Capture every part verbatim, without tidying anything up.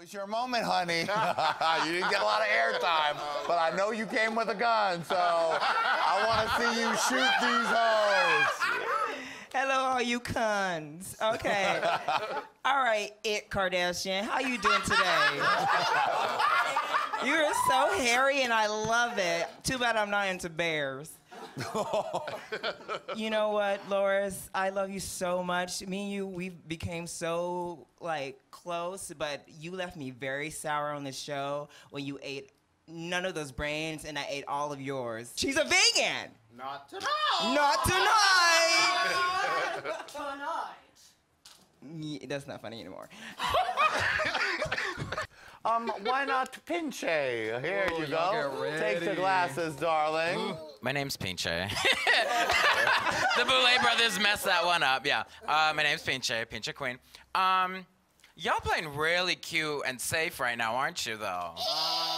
was your moment, honey. You didn't get a lot of airtime, but I know you came with a gun, so I want to see you shoot these hoes. Hello, all you cons. Okay. All right, It Kardashian, how you doing today? You're so hairy, and I love it. Too bad I'm not into bears. You know what, Loris? I love you so much. Me and you, we became so like close, but you left me very sour on the show when you ate none of those brains and I ate all of yours. She's a vegan. Not tonight. Not tonight. Not tonight. Yeah, that's not funny anymore. Um, why not Pinche? Here Ooh, you go. Take the glasses, darling. Ooh. My name's Pinche. The Boulet brothers messed that one up, yeah. Uh, my name's Pinche, Pinche Queen. Um, y'all playing really cute and safe right now, aren't you, though?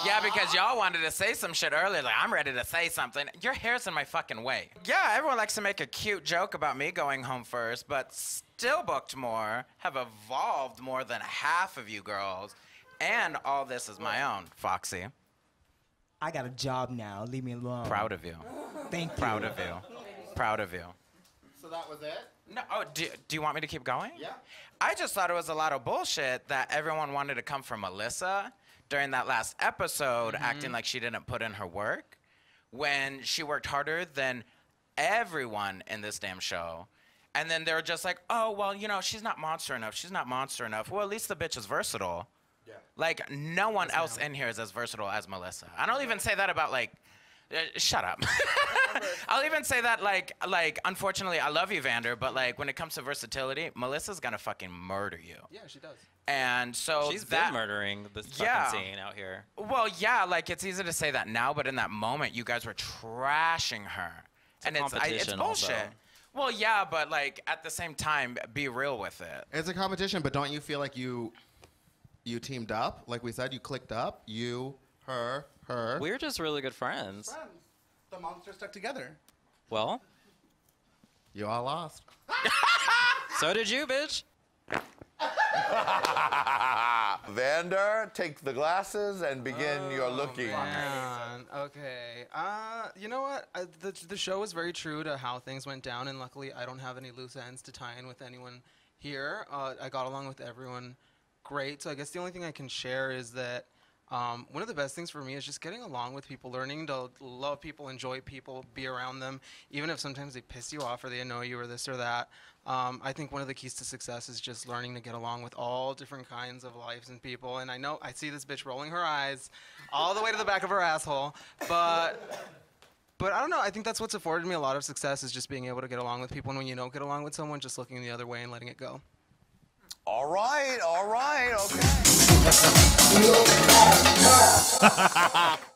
Yeah, because y'all wanted to say some shit earlier, like, I'm ready to say something. Your hair's in my fucking way. Yeah, everyone likes to make a cute joke about me going home first, but still booked more, have evolved more than half of you girls. And all this is my own, Foxy. I got a job now. Leave me alone. Proud of you. Thank you. Proud of you. Proud of you. So that was it? No. Oh, do, do you want me to keep going? Yeah. I just thought it was a lot of bullshit that everyone wanted to come for Melissa during that last episode, mm-hmm. acting like she didn't put in her work, when she worked harder than everyone in this damn show. And then they were just like, oh, well, you know, she's not monster enough. She's not monster enough. Well, at least the bitch is versatile. Yeah. Like, no one That's else in here is as versatile as Melissa. I don't even say that about, like, uh, shut up. I'll even say that, like, like, unfortunately, I love you, Vander, but, like, when it comes to versatility, Melissa's gonna fucking murder you. Yeah, she does. And so She's that, been murdering this fucking yeah. scene out here. Well, yeah, like, it's easy to say that now, but in that moment, you guys were trashing her. It's and it's, I, it's bullshit. Also. Well, yeah, but, like, at the same time, be real with it. It's a competition, but don't you feel like you... You teamed up, like we said, you clicked up, you, her, her. We're just really good friends. Friends. The monsters stuck together. Well. You all lost. So did you, bitch. Vander, take the glasses and begin oh, your looking. Man. Okay. Uh, you know what? I, the, the show is very true to how things went down, and luckily I don't have any loose ends to tie in with anyone here. Uh, I got along with everyone. Great. So I guess the only thing I can share is that um, one of the best things for me is just getting along with people, learning to love people, enjoy people, be around them, even if sometimes they piss you off or they annoy you or this or that. Um, I think one of the keys to success is just learning to get along with all different kinds of lives and people. And I know I see this bitch rolling her eyes all the way to the back of her asshole, but... But I don't know, I think that's what's afforded me a lot of success, is just being able to get along with people. And when you don't get along with someone, just looking the other way and letting it go. All right, all right, okay.